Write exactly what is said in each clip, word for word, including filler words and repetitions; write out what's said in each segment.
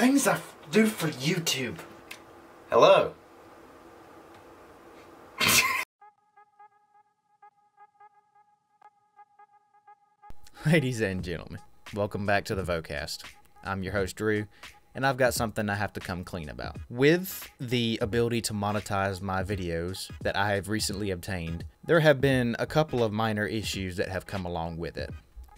Things I do for YouTube. Hello. Ladies and gentlemen, welcome back to The Vocast. I'm your host, Drew, and I've got something I have to come clean about. With the ability to monetize my videos that I have recently obtained, there have been a couple of minor issues that have come along with it.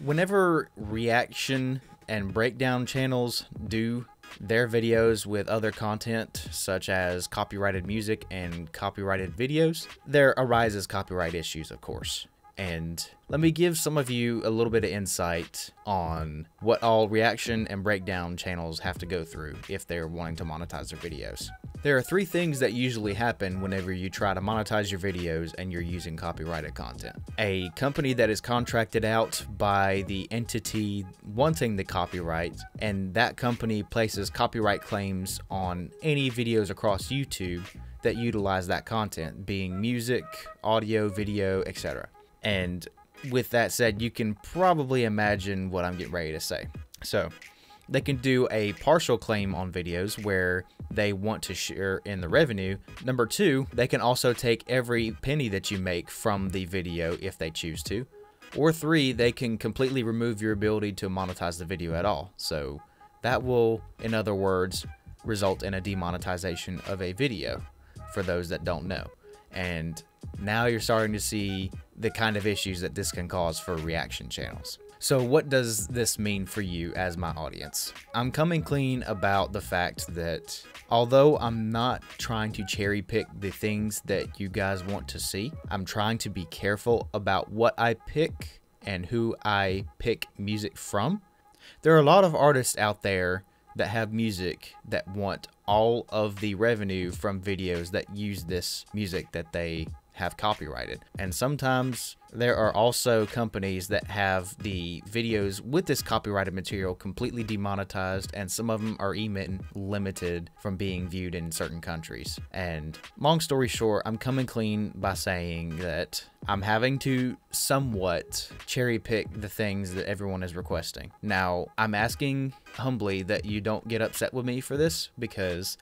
Whenever reaction and breakdown channels do their videos with other content, such as copyrighted music and copyrighted videos, there arises copyright issues, of course. And let me give some of you a little bit of insight on what all reaction and breakdown channels have to go through if they're wanting to monetize their videos. There are three things that usually happen whenever you try to monetize your videos and you're using copyrighted content. A company that is contracted out by the entity wanting the copyright, and that company places copyright claims on any videos across YouTube that utilize that content, being music, audio, video, et cetera. And with that said, you can probably imagine what I'm getting ready to say. So they can do a partial claim on videos where they want to share in the revenue. Number two, they can also take every penny that you make from the video if they choose to. Or three, they can completely remove your ability to monetize the video at all. So that will, in other words, result in a demonetization of a video for those that don't know. And now you're starting to see the kind of issues that this can cause for reaction channels. So what does this mean for you as my audience? I'm coming clean about the fact that although I'm not trying to cherry pick the things that you guys want to see, I'm trying to be careful about what I pick and who I pick music from. There are a lot of artists out there that have music that want all of the revenue from videos that use this music that they have copyrighted. And sometimes there are also companies that have the videos with this copyrighted material completely demonetized, and some of them are even limited from being viewed in certain countries. And long story short, I'm coming clean by saying that I'm having to somewhat cherry pick the things that everyone is requesting. Now, I'm asking humbly that you don't get upset with me for this, because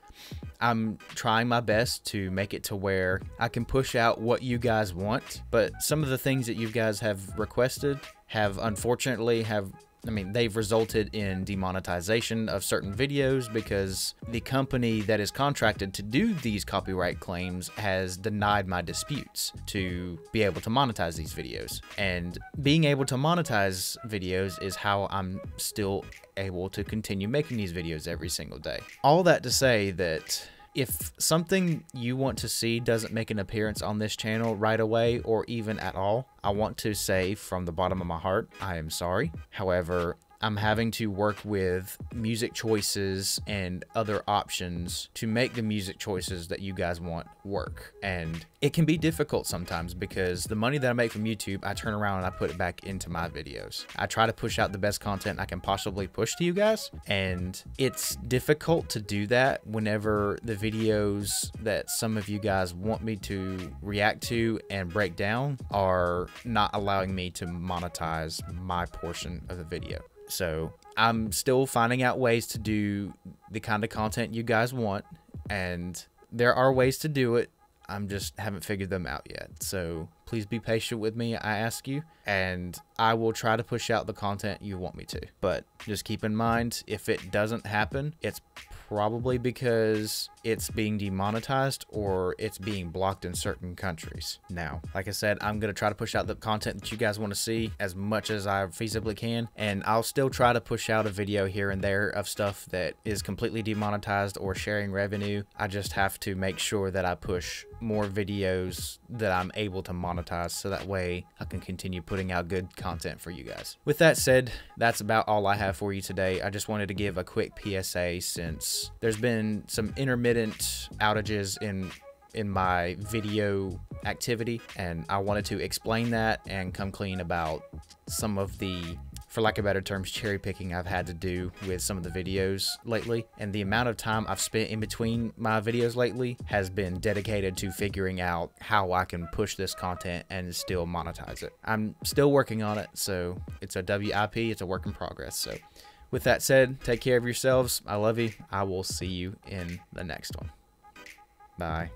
I'm trying my best to make it to where I can push out what you guys want, but some of the things that you guys have requested have unfortunately have I mean, they've resulted in demonetization of certain videos because the company that is contracted to do these copyright claims has denied my disputes to be able to monetize these videos. And being able to monetize videos is how I'm still able to continue making these videos every single day. All that to say that if something you want to see doesn't make an appearance on this channel right away or even at all, I want to say from the bottom of my heart, I am sorry. However, I'm having to work with music choices and other options to make the music choices that you guys want work. And it can be difficult sometimes because the money that I make from YouTube, I turn around and I put it back into my videos. I try to push out the best content I can possibly push to you guys. And it's difficult to do that whenever the videos that some of you guys want me to react to and break down are not allowing me to monetize my portion of the video. So I'm still finding out ways to do the kind of content you guys want, and there are ways to do it. I'm just haven't figured them out yet. So please be patient with me, I ask you, and I will try to push out the content you want me to. But just keep in mind, if it doesn't happen, it's probably because it's being demonetized or it's being blocked in certain countries. Now, like I said, I'm going to try to push out the content that you guys want to see as much as I feasibly can. And I'll still try to push out a video here and there of stuff that is completely demonetized or sharing revenue. I just have to make sure that I push more videos that I'm able to monetize, so that way I can continue putting out good content for you guys. With that said, that's about all I have for you today. I just wanted to give a quick P S A since there's been some intermittent outages in in my video activity, and I wanted to explain that and come clean about some of the, for lack of better terms, cherry picking I've had to do with some of the videos lately. And the amount of time I've spent in between my videos lately has been dedicated to figuring out how I can push this content and still monetize it. I'm still working on it, so it's a W I P, it's a work in progress. So With that said, take care of yourselves. I love you. I will see you in the next one. Bye.